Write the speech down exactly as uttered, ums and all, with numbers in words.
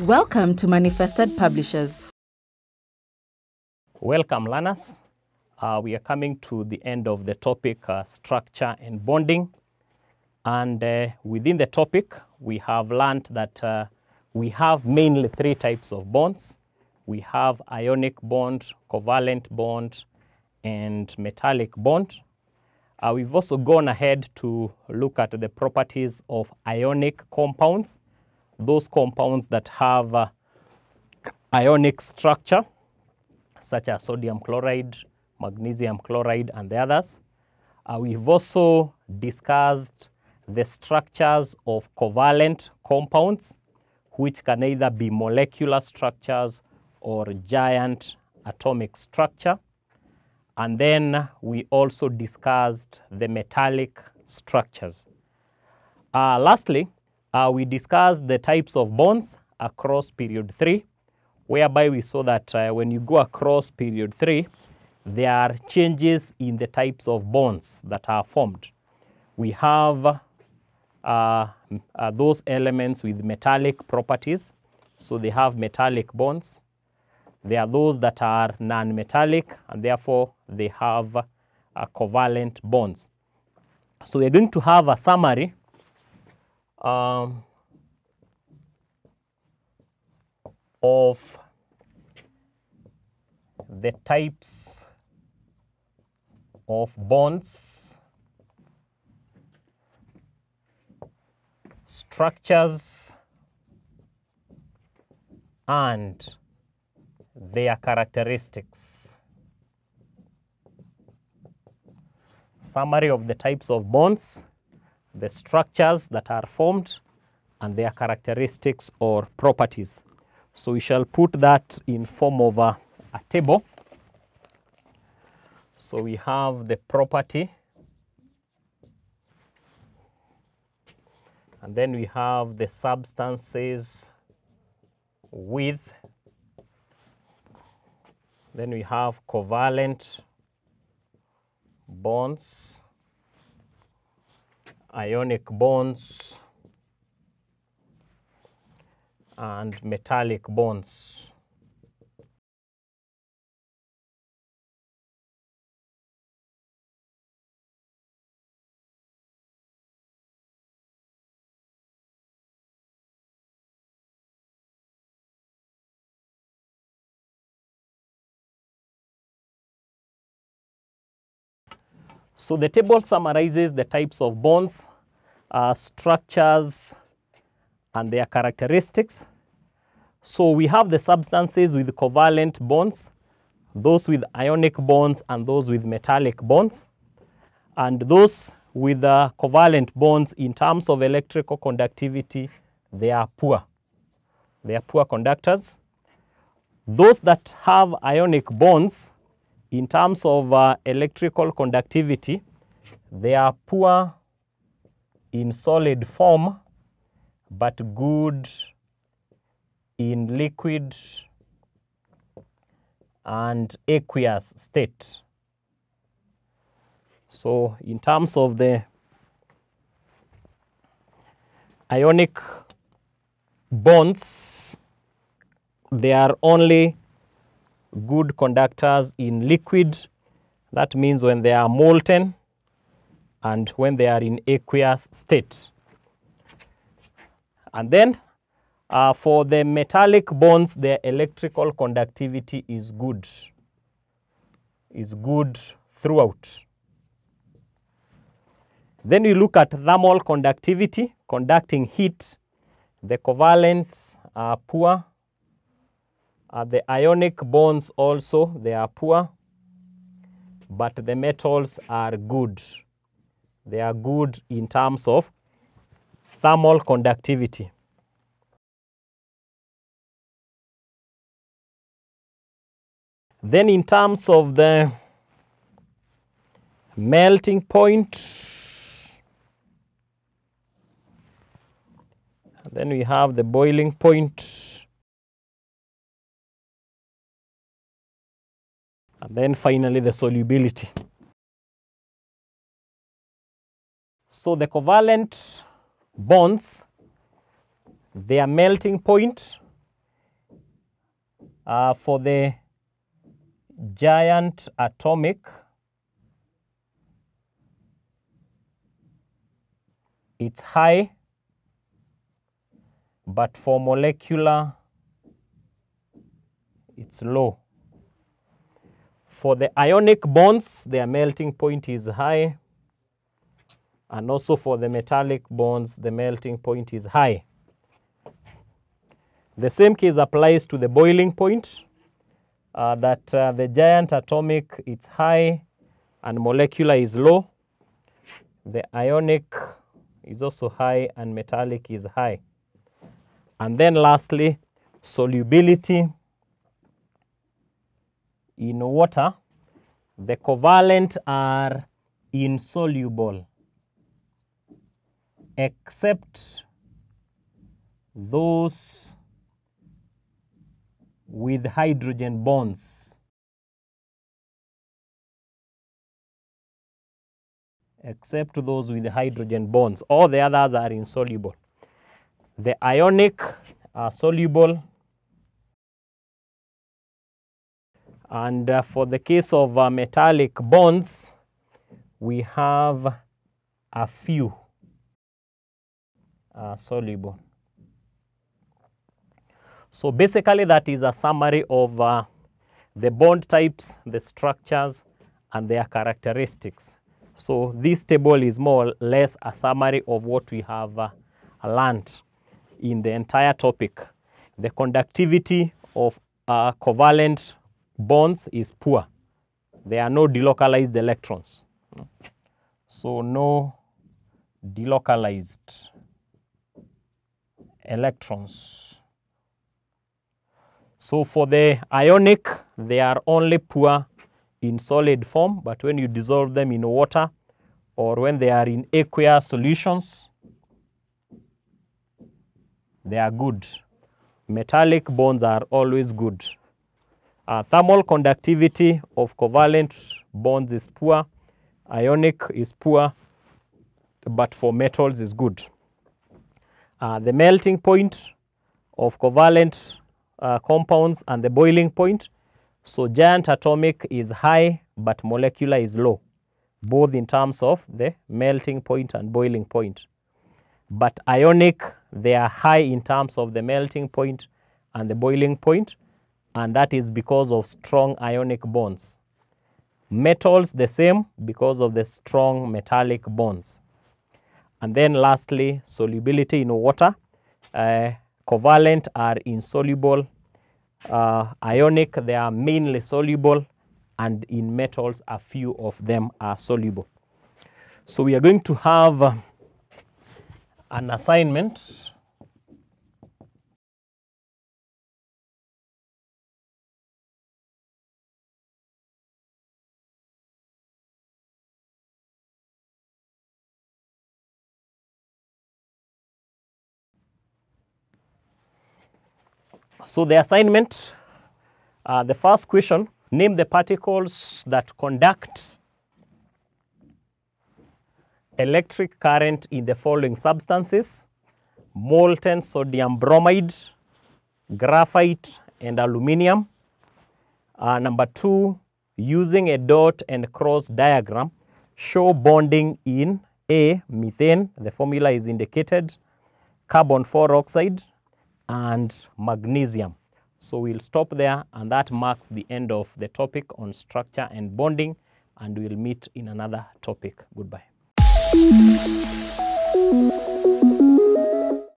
Welcome to Manifested Publishers. Welcome, learners. Uh, we are coming to the end of the topic, uh, structure and bonding. And uh, within the topic, we have learned that uh, we have mainly three types of bonds. We have ionic bond, covalent bond, and metallic bond. Uh, we've also gone ahead to look at the properties of ionic compounds, those compounds that have uh, ionic structure, such as sodium chloride, magnesium chloride, and the others. Uh, we've also discussed the structures of covalent compounds, which can either be molecular structures or giant atomic structure. And then we also discussed the metallic structures. Uh, lastly, uh, we discussed the types of bonds across period three, whereby we saw that uh, when you go across period three, there are changes in the types of bonds that are formed. We have uh, uh, those elements with metallic properties, so they have metallic bonds. There are those that are non-metallic, and therefore they have uh, covalent bonds. So we're going to have a summary um, of the types of bonds, structures, and their characteristics. Summary of the types of bonds, the structures that are formed, and their characteristics or properties. So we shall put that in form of a, a table. So we have the property, and then we have the substances with, then we have covalent bonds, ionic bonds, and metallic bonds. So the table summarizes the types of bonds, uh, structures, and their characteristics. So we have the substances with covalent bonds, those with ionic bonds, and those with metallic bonds. And those with the covalent bonds, in terms of electrical conductivity, they are poor. They are poor conductors. Those that have ionic bonds, in terms of uh, electrical conductivity, they are poor in solid form, but good in liquid and aqueous state. So in terms of the ionic bonds, they are only good conductors in liquid. That means when they are molten and when they are in aqueous state. And then uh, for the metallic bonds, their electrical conductivity is good, is good throughout. Then we look at thermal conductivity, conducting heat. The covalents are poor. Uh, the ionic bonds also, they are poor, but the metals are good. They are good in terms of thermal conductivity. Then in terms of the melting point, then we have the boiling point. And then finally, the solubility. So the covalent bonds, their melting point uh, for the giant atomic, it's high, but for molecular, it's low. For the ionic bonds, their melting point is high, and also for the metallic bonds, the melting point is high. The same case applies to the boiling point, uh, that uh, the giant atomic is high and molecular is low. The ionic is also high and metallic is high. And then lastly, solubility in water, the covalent are insoluble except those with hydrogen bonds, except those with hydrogen bonds. All the others are insoluble. The ionic are soluble, and uh, for the case of uh, metallic bonds, we have a few uh, soluble. So basically, that is a summary of uh, the bond types, the structures, and their characteristics. So this table is more or less a summary of what we have uh, learned in the entire topic. The conductivity of uh, covalent bonds is poor. There are no delocalized electrons. So no delocalized electrons. So for the ionic, they are only poor in solid form, but when you dissolve them in water or when they are in aqueous solutions, they are good. Metallic bonds are always good. Uh, thermal conductivity of covalent bonds is poor. Ionic is poor, but for metals is good. Uh, the melting point of covalent Uh, compounds and the boiling point. So giant atomic is high, but molecular is low, both in terms of the melting point and boiling point. But ionic, they are high in terms of the melting point and the boiling point, and that is because of strong ionic bonds. Metals, the same, because of the strong metallic bonds. And then lastly, solubility in water. Uh, Covalent are insoluble, uh, ionic they are mainly soluble, and in metals a few of them are soluble. So we are going to have uh, an assignment. So the assignment, uh, the first question, name the particles that conduct electric current in the following substances: molten sodium bromide, graphite, and aluminium. Uh, number two, using a dot and cross diagram, show bonding in A, methane, the formula is indicated, carbon four oxide, and magnesium. So we'll stop there, and that marks the end of the topic on structure and bonding, and we'll meet in another topic. Goodbye.